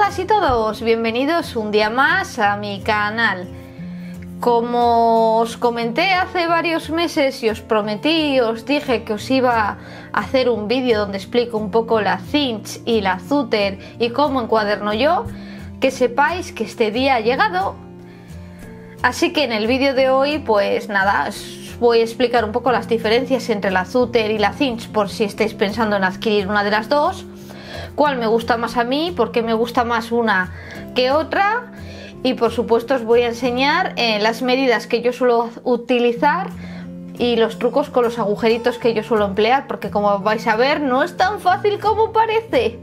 todas y todos, bienvenidos un día más a mi canal. Como os comenté hace varios meses y os prometí, os dije que os iba a hacer un vídeo donde explico un poco la Cinch y la Zutter y cómo encuaderno yo, que sepáis que este día ha llegado. Así que en el vídeo de hoy, pues nada, os voy a explicar un poco las diferencias entre la Zutter y la Cinch, por si estáis pensando en adquirir una de las dos, cuál me gusta más a mí, por qué me gusta más una que otra. Y por supuesto os voy a enseñar las medidas que yo suelo utilizar y los trucos con los agujeritos que yo suelo emplear, porque como vais a ver no es tan fácil como parece.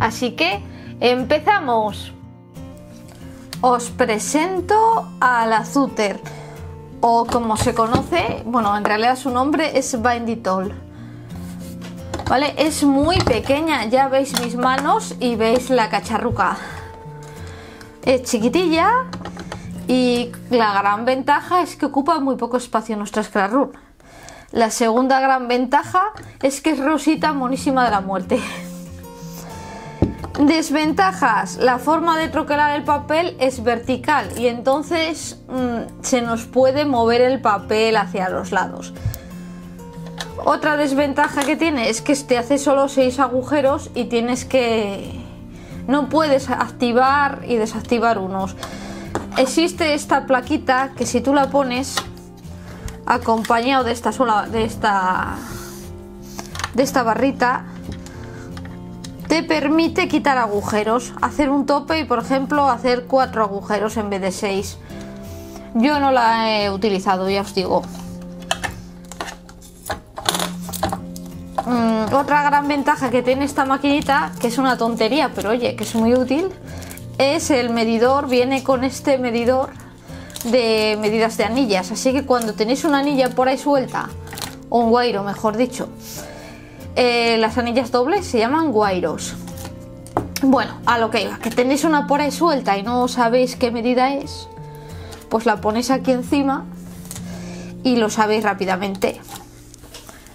Así que empezamos. Os presento a la Zutter, o como se conoce, bueno, en realidad su nombre es Bind it All, ¿vale? Es muy pequeña, ya veis mis manos y veis la cacharruca. Es chiquitilla y la gran ventaja es que ocupa muy poco espacio en nuestra scrap room. La segunda gran ventaja es que es rosita, monísima de la muerte. Desventajas: la forma de troquelar el papel es vertical y entonces se nos puede mover el papel hacia los lados. Otra desventaja que tiene es que te hace solo 6 agujeros y tienes que... no puedes activar y desactivar unos. Existe esta plaquita que si tú la pones acompañado de esta sola, de esta barrita, te permite quitar agujeros, hacer un tope y por ejemplo hacer 4 agujeros en vez de 6. Yo no la he utilizado, ya os digo. Otra gran ventaja que tiene esta maquinita, que es una tontería, pero oye, que es muy útil, es el medidor. Viene con este medidor de medidas de anillas, así que cuando tenéis una anilla por ahí suelta, o un guairo mejor dicho, las anillas dobles se llaman guairos. Bueno, a lo que iba, que tenéis una por ahí suelta y no sabéis qué medida es, pues la ponéis aquí encima y lo sabéis rápidamente.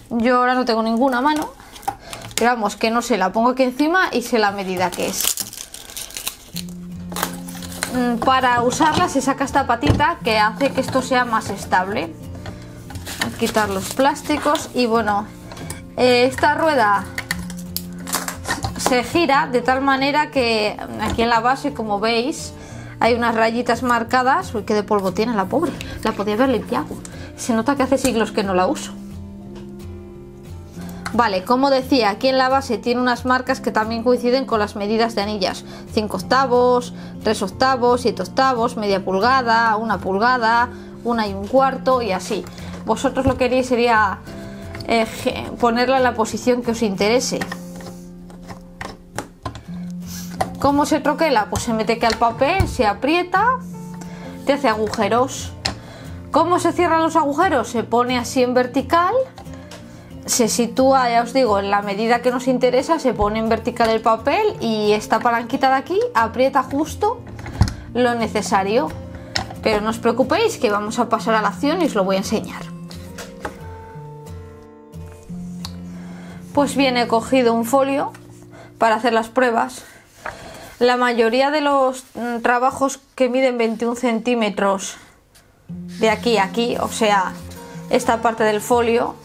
Yo ahora no tengo ninguna mano, pero vamos, que no sé, la pongo aquí encima y sé la medida que es. Para usarla se saca esta patita que hace que esto sea más estable. Voy a quitar los plásticos y bueno, esta rueda se gira de tal manera que aquí en la base, como veis, hay unas rayitas marcadas. Uy, qué de polvo tiene la pobre, la podía haber limpiado. Se nota que hace siglos que no la uso. Vale, como decía, aquí en la base tiene unas marcas que también coinciden con las medidas de anillas: 5 octavos, 3 octavos, 7 octavos, media pulgada, 1 pulgada, 1 1/4 y así. Vosotros lo que haríais sería ponerla en la posición que os interese. ¿Cómo se troquela? Pues se mete aquí al papel, se aprieta, te hace agujeros. ¿Cómo se cierran los agujeros? Se pone así en vertical. Se sitúa, ya os digo, en la medida que nos interesa, se pone en vertical el papel y esta palanquita de aquí aprieta justo lo necesario. Pero no os preocupéis que vamos a pasar a la acción y os lo voy a enseñar. Pues bien, he cogido un folio para hacer las pruebas. La mayoría de los trabajos que miden 21 centímetros de aquí a aquí, o sea, esta parte del folio,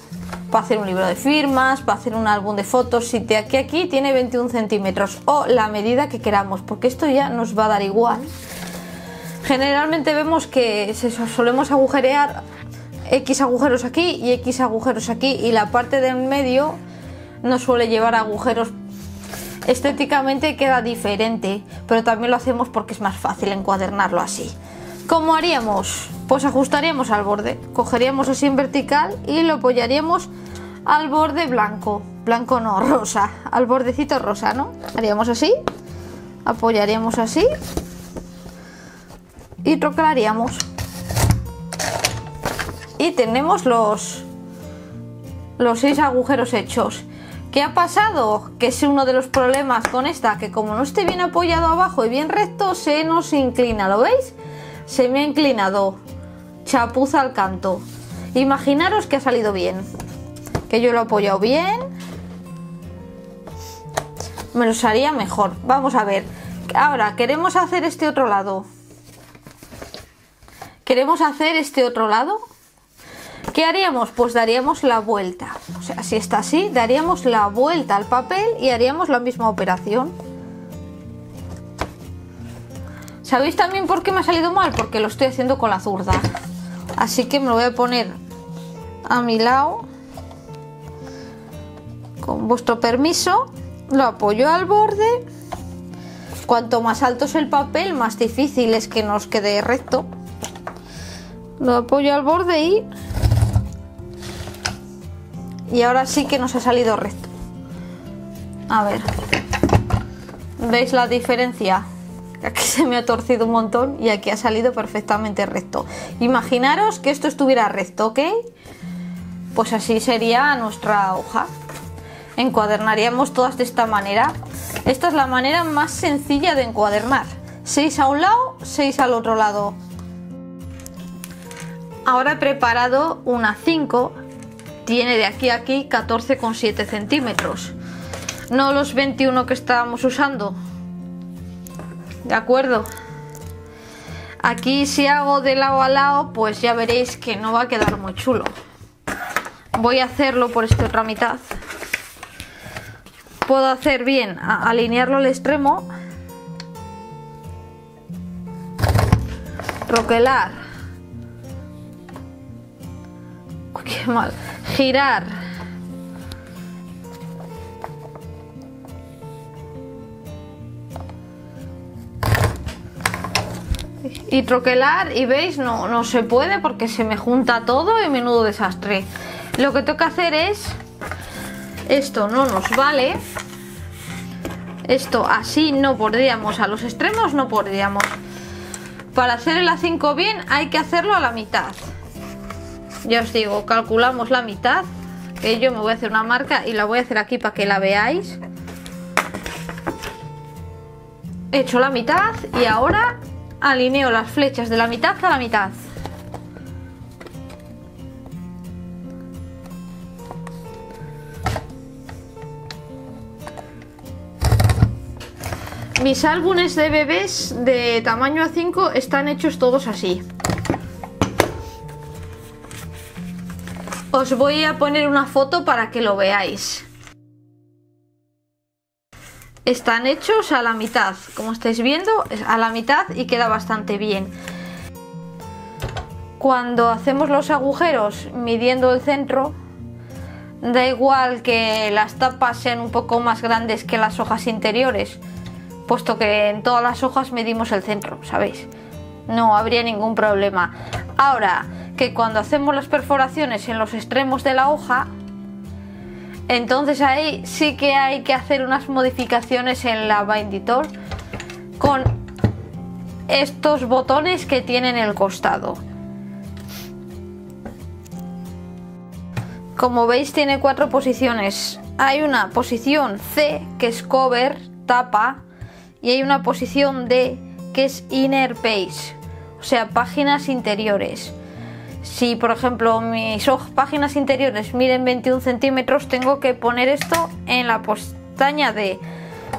para hacer un libro de firmas, para hacer un álbum de fotos, si de aquí a aquí tiene 21 centímetros o la medida que queramos, porque esto ya nos va a dar igual. Generalmente vemos que solemos agujerear X agujeros aquí y X agujeros aquí, y la parte del medio no suele llevar agujeros. Estéticamente queda diferente, pero también lo hacemos porque es más fácil encuadernarlo así. ¿Cómo haríamos? Pues ajustaríamos al borde, cogeríamos así en vertical y lo apoyaríamos al borde blanco, blanco no, rosa, al bordecito rosa, ¿no? Haríamos así, apoyaríamos así y troquelaríamos. Y tenemos los 6 agujeros hechos. ¿Qué ha pasado? Que es uno de los problemas con esta, que como no esté bien apoyado abajo y bien recto, se nos inclina, ¿lo veis? Se me ha inclinado, chapuza al canto. Imaginaros que ha salido bien, que yo lo he apoyado bien, me los haría mejor. Vamos a ver, Ahora queremos hacer este otro lado. ¿Qué haríamos? Pues daríamos la vuelta. O sea, si está así, daríamos la vuelta al papel y haríamos la misma operación. ¿Sabéis también por qué me ha salido mal? Porque lo estoy haciendo con la zurda. Así que me lo voy a poner a mi lado. Con vuestro permiso, lo apoyo al borde. Cuanto más alto es el papel, más difícil es que nos quede recto. Lo apoyo al borde y ahora sí que nos ha salido recto. A ver, ¿veis la diferencia? Aquí se me ha torcido un montón y aquí ha salido perfectamente recto. Imaginaros que esto estuviera recto, ¿ok? Pues así sería nuestra hoja. Encuadernaríamos todas de esta manera. Esta es la manera más sencilla de encuadernar. 6 a un lado, 6 al otro lado. Ahora he preparado una 5, tiene de aquí a aquí 14,7 centímetros, no los 21 que estábamos usando, ¿de acuerdo? Aquí si hago de lado a lado, pues ya veréis que no va a quedar muy chulo. Voy a hacerlo por esta otra mitad. Puedo hacer bien, alinearlo al extremo, roquelar, qué mal, girar, y troquelar, y veis, no se puede porque se me junta todo y menudo desastre. Lo que toca hacer es esto, no nos vale esto, así no podríamos, a los extremos no podríamos. Para hacer el A5 bien hay que hacerlo a la mitad. Ya os digo, calculamos la mitad, que yo me voy a hacer una marca y la voy a hacer aquí para que la veáis. He hecho la mitad y ahora alineo las flechas de la mitad a la mitad. Mis álbumes de bebés de tamaño A5 están hechos todos así. Os voy a poner una foto para que lo veáis. Están hechos a la mitad, como estáis viendo, a la mitad y queda bastante bien. Cuando hacemos los agujeros midiendo el centro, da igual que las tapas sean un poco más grandes que las hojas interiores, puesto que en todas las hojas medimos el centro, ¿sabéis? No habría ningún problema. Ahora, que cuando hacemos las perforaciones en los extremos de la hoja, entonces ahí sí que hay que hacer unas modificaciones en la Bind it All con estos botones que tienen el costado. Como veis, tiene 4 posiciones. Hay una posición C, que es cover, tapa, y hay una posición D, que es inner page, o sea, páginas interiores. Si por ejemplo mis páginas interiores miden 21 centímetros, tengo que poner esto en la pestaña D,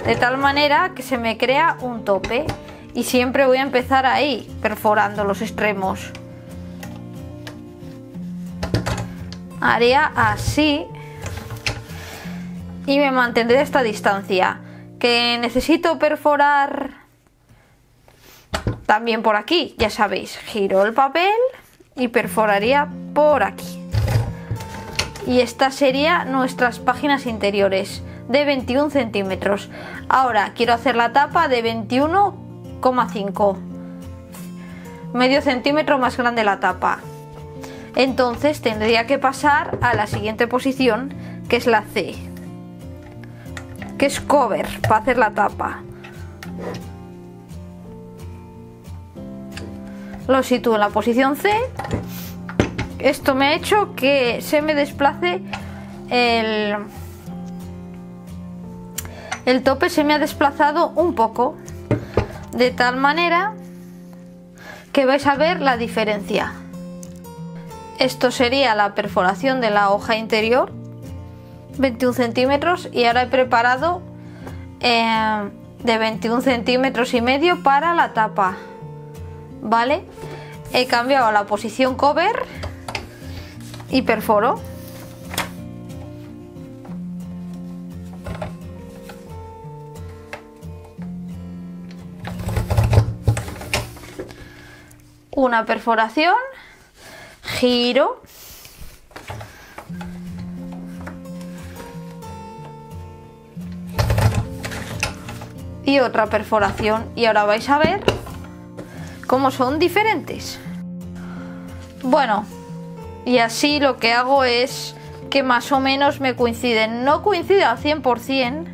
de tal manera que se me crea un tope, y siempre voy a empezar ahí, perforando los extremos. Haría así y me mantendré a esta distancia. Que necesito perforar también por aquí, ya sabéis, giro el papel y perforaría por aquí, y estas serían nuestras páginas interiores de 21 centímetros. Ahora quiero hacer la tapa de 21,5, medio centímetro más grande la tapa, entonces tendría que pasar a la siguiente posición, que es la C, que es cover, para hacer la tapa. Lo sitúo en la posición C. Esto me ha hecho que se me desplace el tope, se me ha desplazado un poco, de tal manera que vais a ver la diferencia. Esto sería la perforación de la hoja interior, 21 centímetros, y ahora he preparado de 21,5 cm para la tapa, ¿vale? He cambiado la posición cover y perforo. Una perforación, giro, y otra perforación, y ahora vais a ver cómo son diferentes. Bueno, y así lo que hago es que más o menos me coinciden. No coincide al 100%,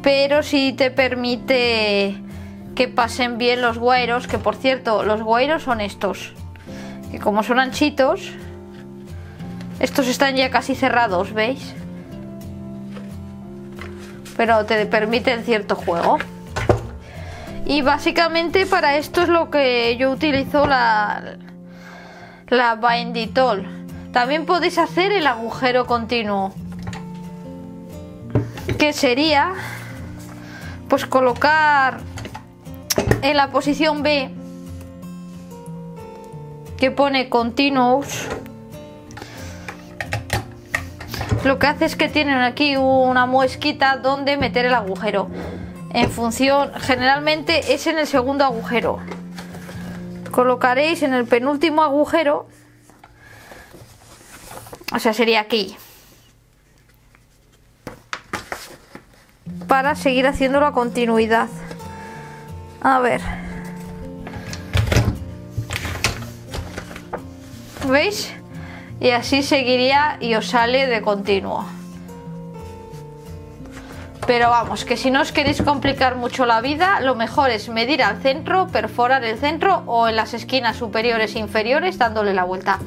pero sí te permite que pasen bien los guairos, que por cierto los guairos son estos, que como son anchitos, estos están ya casi cerrados, ¿veis? Pero te permiten cierto juego. Y básicamente para esto es lo que yo utilizo la Bind it All. También podéis hacer el agujero continuo, que sería pues colocar en la posición B, que pone Continuous. Lo que hace es que tienen aquí una muesquita donde meter el agujero. En función, generalmente es en el segundo agujero. Colocaréis en el penúltimo agujero, o sea, sería aquí, para seguir haciendo la continuidad. A ver, ¿veis? Y así seguiría y os sale de continuo. Pero vamos, que si no os queréis complicar mucho la vida, lo mejor es medir al centro, perforar el centro o en las esquinas superiores e inferiores dándole la vuelta.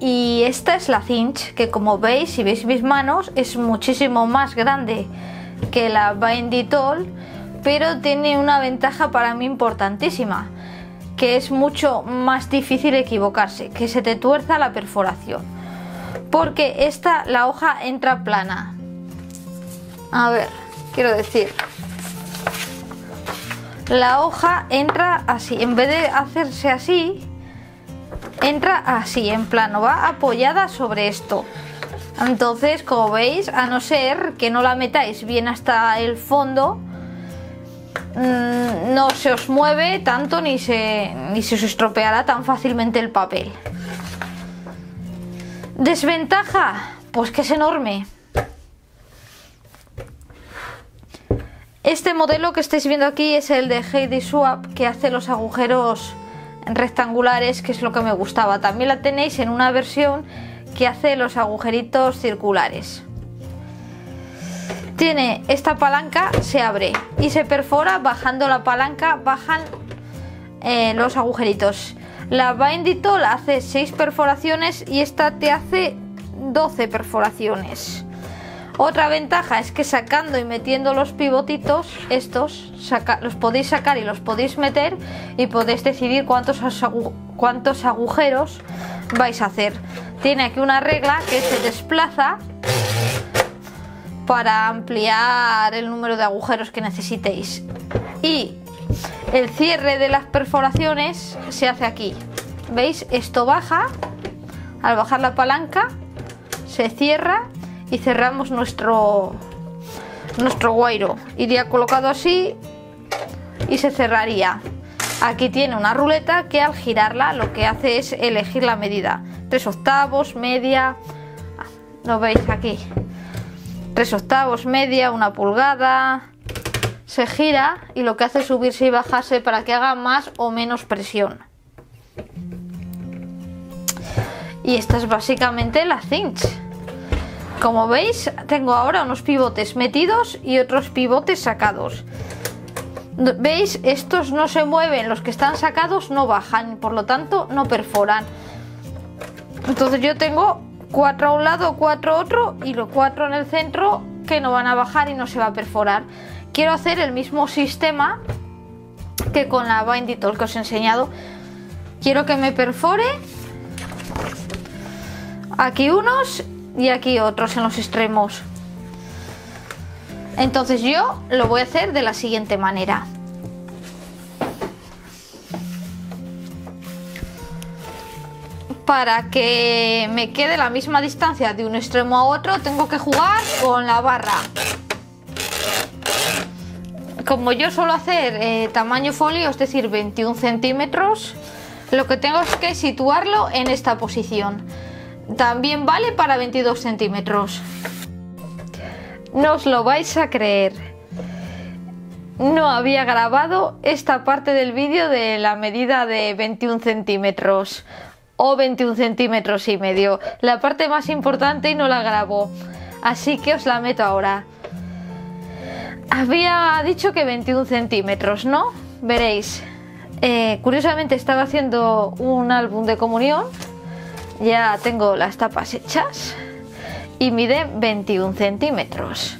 Y esta es la Cinch, que como veis, si veis mis manos, es muchísimo más grande que la Bind it All, pero tiene una ventaja para mí importantísima, que es mucho más difícil equivocarse, que se te tuerza la perforación, porque esta, la hoja entra plana. A ver, quiero decir, la hoja entra así, en vez de hacerse así, entra así, en plano, va apoyada sobre esto. Entonces, como veis, a no ser que no la metáis bien hasta el fondo, no se os mueve tanto ni se os estropeará tan fácilmente el papel. ¿Desventaja? Pues que es enorme. Este modelo que estáis viendo aquí es el de Heidi Swap, que hace los agujeros rectangulares, que es lo que me gustaba. También la tenéis en una versión que hace los agujeritos circulares. Tiene esta palanca, se abre y se perfora. Bajando la palanca bajan los agujeritos. La Bind it All hace 6 perforaciones y esta te hace 12 perforaciones. Otra ventaja es que sacando y metiendo los pivotitos, estos los podéis sacar y los podéis meter, y podéis decidir cuántos agujeros vais a hacer. Tiene aquí una regla que se desplaza para ampliar el número de agujeros que necesitéis, y el cierre de las perforaciones se hace aquí, ¿veis? Esto baja, al bajar la palanca se cierra y cerramos nuestro guairo. Iría colocado así y se cerraría. Aquí tiene una ruleta que al girarla lo que hace es elegir la medida, 3/8, media, lo veis aquí, 3/8, media, 1 pulgada, se gira y lo que hace es subirse y bajarse para que haga más o menos presión. Y esta es básicamente la Cinch. Como veis, tengo ahora unos pivotes metidos y otros pivotes sacados. ¿Veis? Estos no se mueven, los que están sacados no bajan, por lo tanto no perforan. Entonces yo tengo 4 a un lado, 4 a otro, y los 4 en el centro, que no van a bajar y no se va a perforar. Quiero hacer el mismo sistema que con la Bind it All que os he enseñado. Quiero que me perfore aquí unos y aquí otros en los extremos. Entonces yo lo voy a hacer de la siguiente manera. Para que me quede la misma distancia de un extremo a otro, tengo que jugar con la barra. Como yo suelo hacer tamaño folio, es decir, 21 centímetros, lo que tengo es que situarlo en esta posición. También vale para 22 centímetros. No os lo vais a creer. No había grabado esta parte del vídeo de la medida de 21 centímetros. O 21 centímetros y medio, la parte más importante, y no la grabo, así que os la meto ahora. Había dicho que 21 centímetros, ¿no? Veréis, curiosamente estaba haciendo un álbum de comunión, ya tengo las tapas hechas y mide 21 centímetros.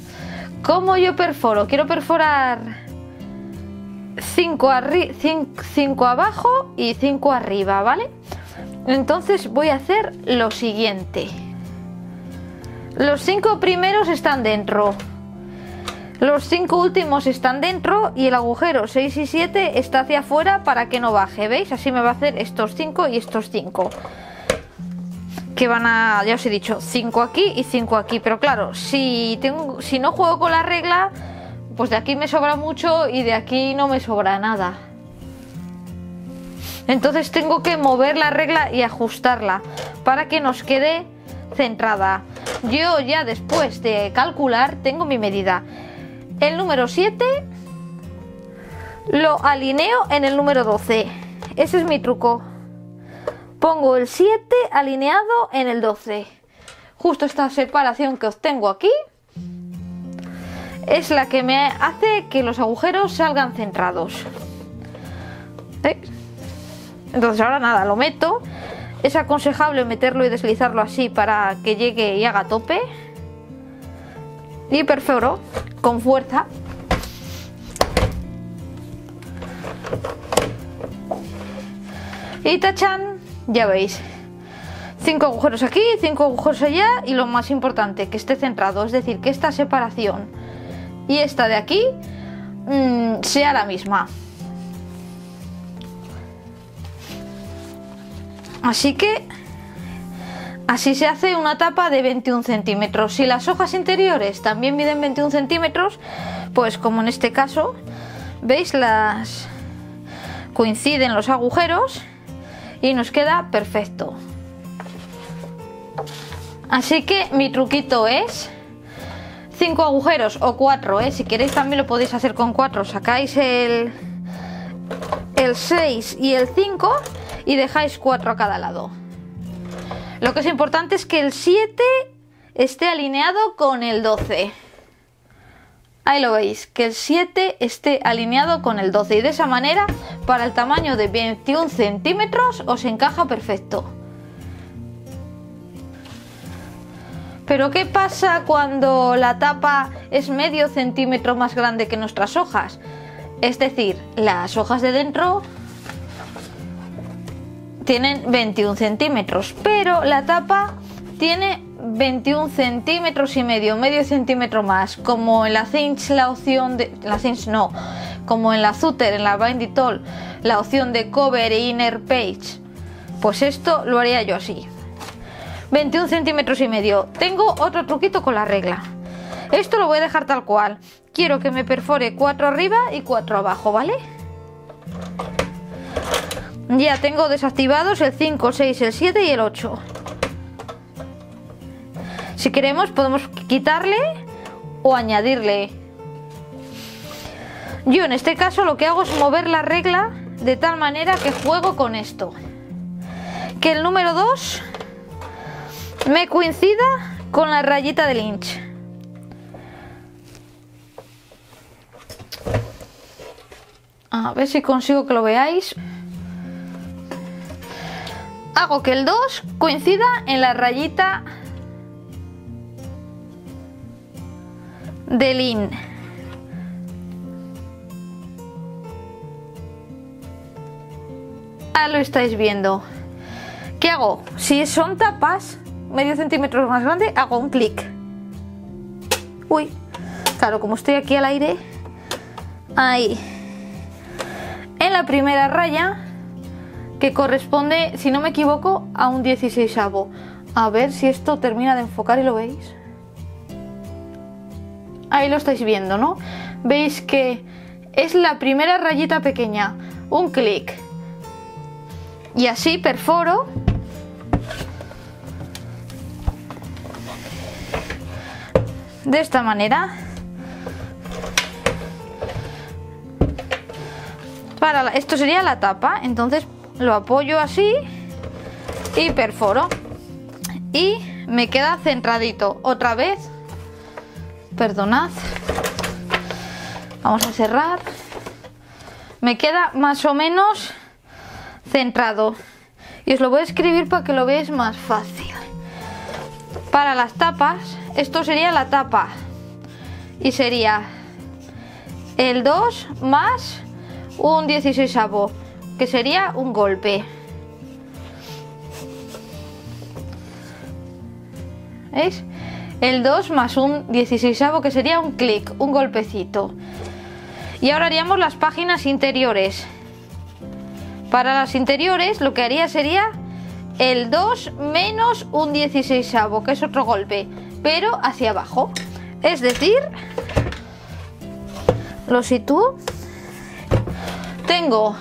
¿Cómo yo perforo? Quiero perforar 5 abajo y 5 arriba, ¿vale? Entonces voy a hacer lo siguiente. Los 5 primeros están dentro. Los 5 últimos están dentro y el agujero 6 y 7 está hacia afuera para que no baje. ¿Veis? Así me va a hacer estos 5 y estos 5. Que van a, ya os he dicho, 5 aquí y 5 aquí. Pero claro, si no juego con la regla, pues de aquí me sobra mucho y de aquí no me sobra nada. Entonces tengo que mover la regla y ajustarla para que nos quede centrada. Yo ya después de calcular tengo mi medida. El número 7 lo alineo en el número 12. Ese es mi truco. Pongo el 7 alineado en el 12. Justo esta separación que obtengo aquí es la que me hace que los agujeros salgan centrados. ¿Veis? Entonces ahora nada, lo meto. Es aconsejable meterlo y deslizarlo así para que llegue y haga tope. Y perforo con fuerza. Y tachán, ya veis. 5 agujeros aquí, 5 agujeros allá. Y lo más importante, que esté centrado. Es decir, que esta separación y esta de aquí sea la misma. Así que así se hace una tapa de 21 centímetros. Si las hojas interiores también miden 21 centímetros, pues como en este caso, veis, las coinciden los agujeros y nos queda perfecto. Así que mi truquito es 5 agujeros o 4, si queréis también lo podéis hacer con 4. Sacáis el 6 y el 5 y dejáis 4 a cada lado. Lo que es importante es que el 7 esté alineado con el 12. Ahí lo veis, que el 7 esté alineado con el 12. Y de esa manera, para el tamaño de 21 centímetros, os encaja perfecto. Pero ¿qué pasa cuando la tapa es medio centímetro más grande que nuestras hojas? Es decir, las hojas de dentro tienen 21 centímetros, pero la tapa tiene 21 centímetros y medio centímetro más, como en la Cinch, la opción de la Cinch no, como en la Zutter, en la Bind it All, la opción de cover e inner page, pues esto lo haría yo así, 21 centímetros y medio. Tengo otro truquito con la regla. Esto lo voy a dejar tal cual. Quiero que me perfore 4 arriba y 4 abajo, ¿vale? Ya tengo desactivados el 5, 6, el 7 y el 8. Si queremos podemos quitarle o añadirle. Yo en este caso lo que hago es mover la regla de tal manera que juego con esto. Que el número 2 me coincida con la rayita del inch. A ver si consigo que lo veáis. Hago que el 2 coincida en la rayita del in. Ah, lo estáis viendo. ¿Qué hago? Si son tapas medio centímetro más grande, hago un clic. Uy. Claro, como estoy aquí al aire, ahí. En la primera raya, que corresponde, si no me equivoco, a un 16avo. A ver si esto termina de enfocar y lo veis. Ahí lo estáis viendo, ¿no? Veis que es la primera rayita pequeña. Un clic. Y así perforo. De esta manera. Esto sería la tapa. Entonces lo apoyo así y perforo. Y me queda centradito. Otra vez. Perdonad. Vamos a cerrar. Me queda más o menos centrado. Y os lo voy a escribir para que lo veáis más fácil. Para las tapas, esto sería la tapa. Y sería el 2 más un 16avo. Que sería un golpe. ¿Veis? El 2 más un 16avo, que sería un clic, un golpecito. Y ahora haríamos las páginas interiores. Para las interiores lo que haría sería el 2 menos un 16avo, que es otro golpe, pero hacia abajo. Es decir, lo sitúo. Tengo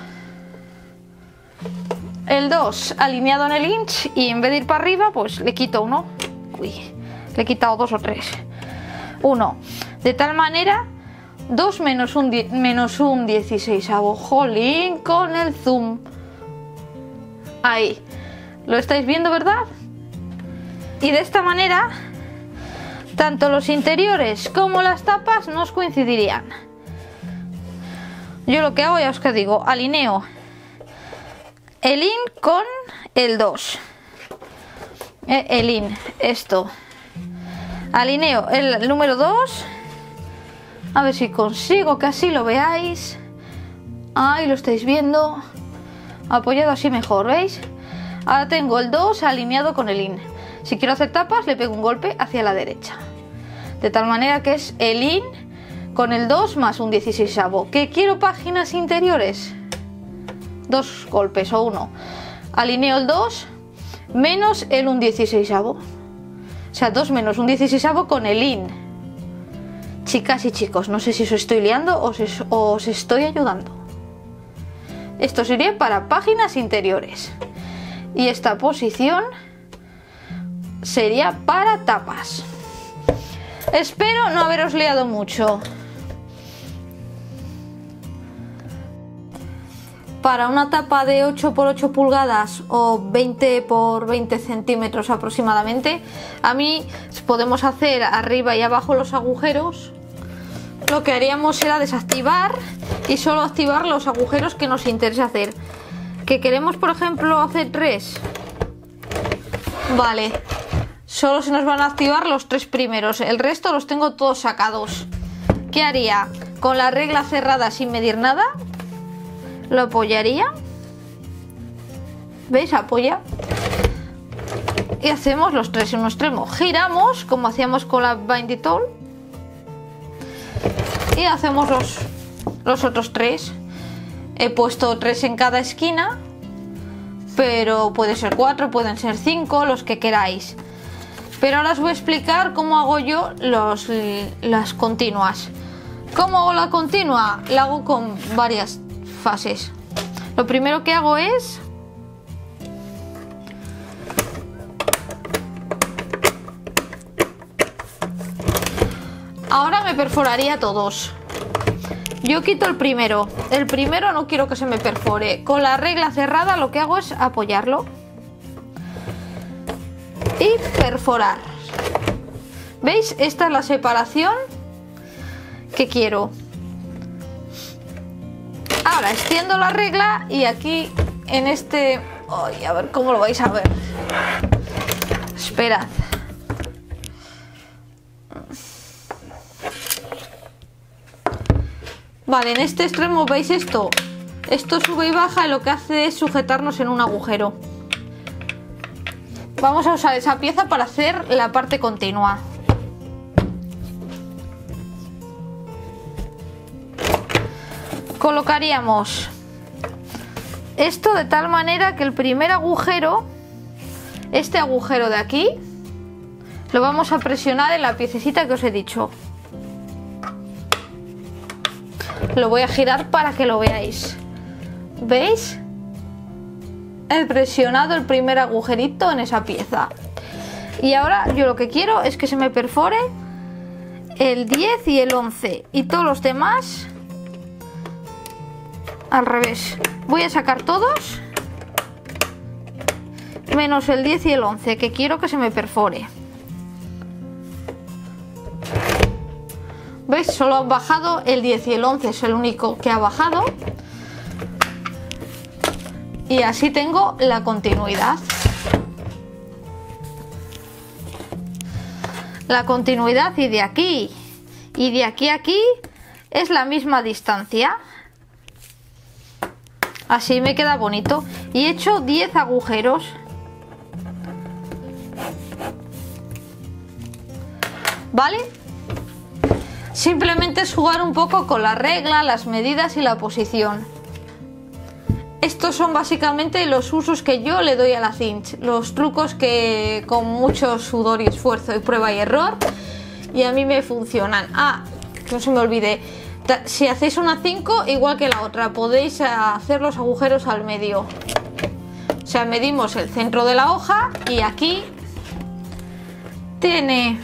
el 2 alineado en el inch y en vez de ir para arriba, pues le quito uno. Uy. Le he quitado 2 o 3, 1. De tal manera, 2 menos un 16avo. Jolín, con el zoom. Ahí. Lo estáis viendo, ¿verdad? Y de esta manera, tanto los interiores como las tapas nos coincidirían. Yo lo que hago, ya os que digo, alineo el in con el 2. El in, esto. Alineo el número 2. A ver si consigo que así lo veáis. Ahí lo estáis viendo. Apoyado así mejor, ¿veis? Ahora tengo el 2 alineado con el in. Si quiero hacer tapas, le pego un golpe hacia la derecha. De tal manera que es el in con el 2 más un 16avo. ¿Qué quiero páginas interiores? 2 golpes o 1. Alineo el 2 menos el un 16avo. O sea, 2 menos un 16avo con el in. Chicas y chicos, no sé si os estoy liando o os estoy ayudando. Esto sería para páginas interiores. Y esta posición sería para tapas. Espero no haberos liado mucho. Para una tapa de 8×8 pulgadas o 20×20 centímetros aproximadamente, a mí podemos hacer arriba y abajo los agujeros. Lo que haríamos era desactivar y solo activar los agujeros que nos interesa hacer. Que queremos, por ejemplo, hacer 3. Vale, solo se nos van a activar los 3 primeros. El resto los tengo todos sacados. ¿Qué haría? Con la regla cerrada sin medir nada. Lo apoyaría. ¿Veis? Apoya. Y hacemos los 3 en un extremo. Giramos, como hacíamos con la Bind it All. Y hacemos los otros 3. He puesto 3 en cada esquina. Pero puede ser 4, pueden ser 5, los que queráis. Pero ahora os voy a explicar cómo hago yo las continuas. ¿Cómo hago la continua? La hago con varias fases. Lo primero que hago es ahora me perforaría todos. Yo quito el primero. El primero no quiero que se me perfore. Con la regla cerrada lo que hago es apoyarlo y perforar. ¿Veis? Esta es la separación que quiero. Ahora extiendo la regla y aquí en este... Ay, a ver cómo lo vais a ver. Esperad. Vale, en este extremo veis esto. Esto sube y baja y lo que hace es sujetarnos en un agujero. Vamos a usar esa pieza para hacer la parte continua. colocaríamos esto de tal manera que el primer agujero, este agujero de aquí, lo vamos a presionar en la piececita que os he dicho. Lo voy a girar para que lo veáis. ¿Veis? He presionado el primer agujerito en esa pieza. Y ahora yo lo que quiero es que se me perfore el 10 y el 11 y todos los demás al revés. Voy a sacar todos menos el 10 y el 11 que quiero que se me perfore. ¿Veis? Solo han bajado el 10 y el 11, es el único que ha bajado. Y así tengo la continuidad. La continuidad y de aquí a aquí es la misma distancia. Así me queda bonito. Y he hecho 10 agujeros. ¿Vale? Simplemente es jugar un poco con la regla, las medidas y la posición. Estos son básicamente los usos que yo le doy a la Cinch, los trucos que con mucho sudor y esfuerzo y prueba y error, y a mí me funcionan. Ah, no se me olvide, si hacéis una 5 igual que la otra, podéis hacer los agujeros al medio. O sea, medimos el centro de la hoja y aquí tiene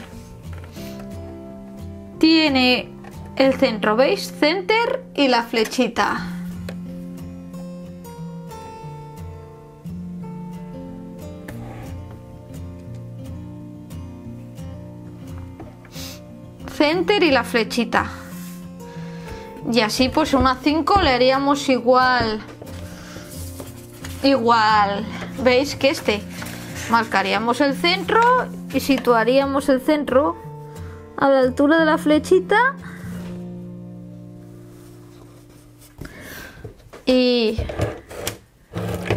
el centro, ¿veis? Center y la flechita. Enter y la flechita, y así pues una 5 le haríamos igual. Veis que marcaríamos el centro y situaríamos el centro a la altura de la flechita y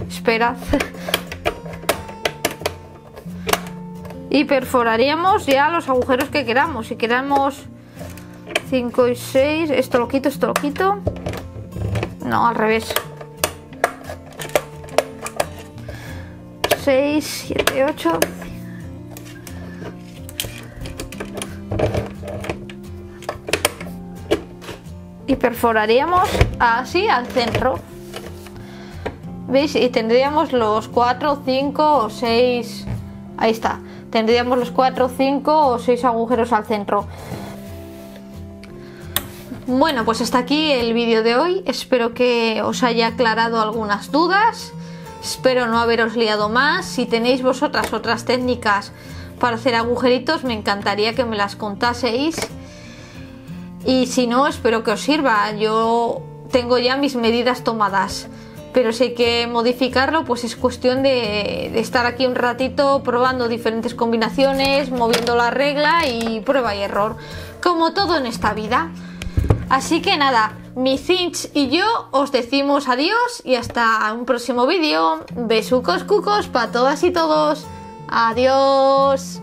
esperad, y perforaríamos ya los agujeros que queramos. Si queramos 5 y 6, esto lo quito, no, al revés, 6, 7, 8, y perforaríamos así al centro, ¿veis? Y tendríamos los 4, 5 o 6, ahí está. Tendríamos los 4, 5 o 6 agujeros al centro. Bueno, pues hasta aquí el vídeo de hoy. Espero que os haya aclarado algunas dudas. Espero no haberos liado más. Si tenéis vosotras otras técnicas para hacer agujeritos, me encantaría que me las contaseis. Y si no, espero que os sirva. Yo tengo ya mis medidas tomadas, pero si hay que modificarlo, pues es cuestión de estar aquí un ratito probando diferentes combinaciones, moviendo la regla y prueba y error, como todo en esta vida. Así que nada, mi Cinch y yo os decimos adiós y hasta un próximo vídeo. Besucos cucos para todas y todos. Adiós.